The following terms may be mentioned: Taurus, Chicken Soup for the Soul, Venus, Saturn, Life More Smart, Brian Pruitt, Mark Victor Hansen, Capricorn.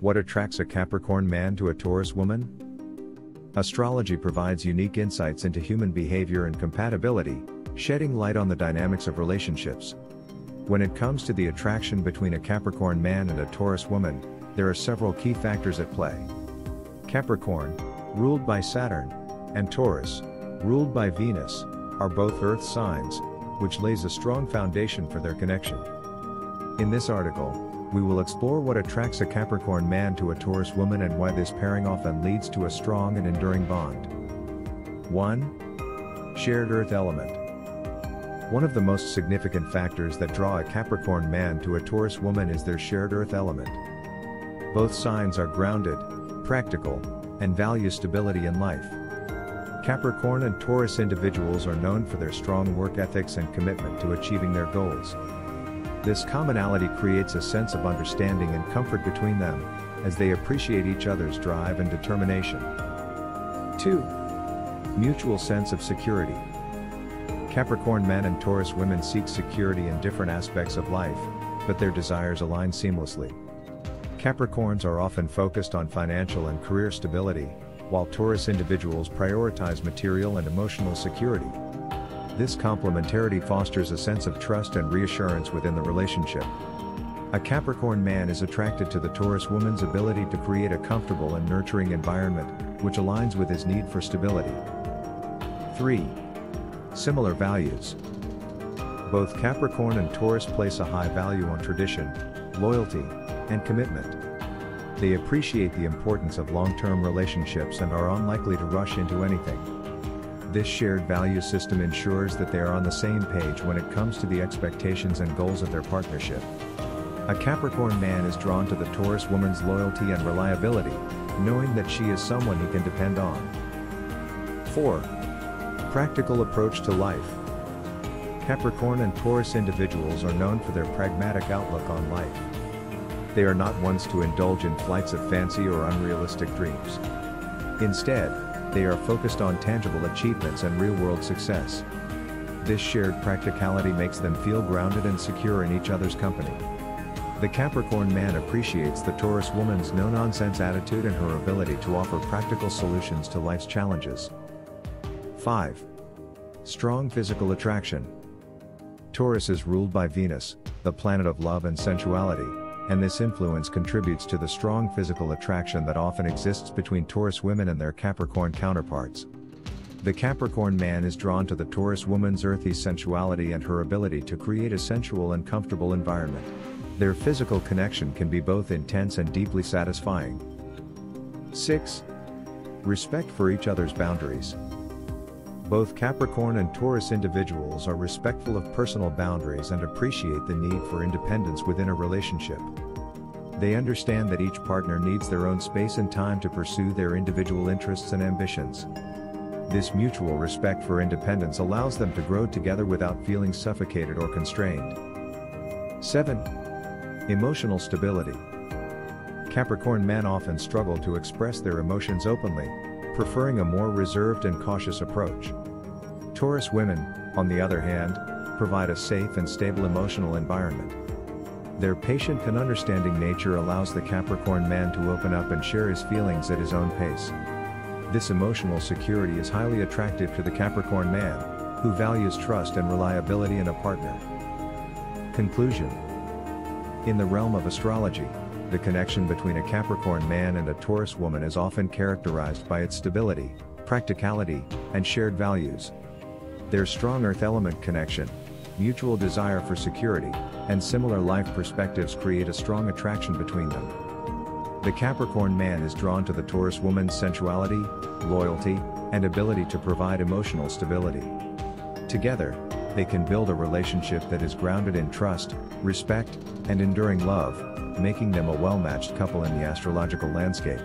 What attracts a Capricorn man to a Taurus woman? Astrology provides unique insights into human behavior and compatibility, shedding light on the dynamics of relationships. When it comes to the attraction between a Capricorn man and a Taurus woman, there are several key factors at play. Capricorn, ruled by Saturn, and Taurus, ruled by Venus, are both Earth signs, which lays a strong foundation for their connection. In this article, we will explore what attracts a Capricorn man to a Taurus woman and why this pairing often leads to a strong and enduring bond. 1. Shared Earth element. One of the most significant factors that draw a Capricorn man to a Taurus woman is their shared Earth element. Both signs are grounded, practical, and value stability in life. Capricorn and Taurus individuals are known for their strong work ethics and commitment to achieving their goals. This commonality creates a sense of understanding and comfort between them, as they appreciate each other's drive and determination. 2. Mutual sense of security. Capricorn men and Taurus women seek security in different aspects of life, but their desires align seamlessly. Capricorns are often focused on financial and career stability, while Taurus individuals prioritize material and emotional security. This complementarity fosters a sense of trust and reassurance within the relationship. A Capricorn man is attracted to the Taurus woman's ability to create a comfortable and nurturing environment, which aligns with his need for stability. 3. Similar values. Both Capricorn and Taurus place a high value on tradition, loyalty, and commitment. They appreciate the importance of long-term relationships and are unlikely to rush into anything. This shared value system ensures that they are on the same page when it comes to the expectations and goals of their partnership. A Capricorn man is drawn to the Taurus woman's loyalty and reliability, knowing that she is someone he can depend on. 4. Practical approach to life. Capricorn and Taurus individuals are known for their pragmatic outlook on life. They are not ones to indulge in flights of fancy or unrealistic dreams. Instead, they are focused on tangible achievements and real-world success. This shared practicality makes them feel grounded and secure in each other's company. The Capricorn man appreciates the Taurus woman's no-nonsense attitude and her ability to offer practical solutions to life's challenges. 5. Strong physical attraction. Taurus is ruled by Venus, the planet of love and sensuality, and this influence contributes to the strong physical attraction that often exists between Taurus women and their Capricorn counterparts. The Capricorn man is drawn to the Taurus woman's earthy sensuality and her ability to create a sensual and comfortable environment. Their physical connection can be both intense and deeply satisfying. 6. Respect for each other's boundaries. Both Capricorn and Taurus individuals are respectful of personal boundaries and appreciate the need for independence within a relationship. They understand that each partner needs their own space and time to pursue their individual interests and ambitions. This mutual respect for independence allows them to grow together without feeling suffocated or constrained. 7. Emotional stability. Capricorn men often struggle to express their emotions openly, preferring a more reserved and cautious approach. Taurus women, on the other hand, provide a safe and stable emotional environment. Their patient and understanding nature allows the Capricorn man to open up and share his feelings at his own pace. This emotional security is highly attractive to the Capricorn man, who values trust and reliability in a partner. Conclusion. In the realm of astrology, the connection between a Capricorn man and a Taurus woman is often characterized by its stability, practicality, and shared values. Their strong earth element connection, mutual desire for security, and similar life perspectives create a strong attraction between them. The Capricorn man is drawn to the Taurus woman's sensuality, loyalty, and ability to provide emotional stability. Together, they can build a relationship that is grounded in trust, respect, and enduring love, making them a well-matched couple in the astrological landscape.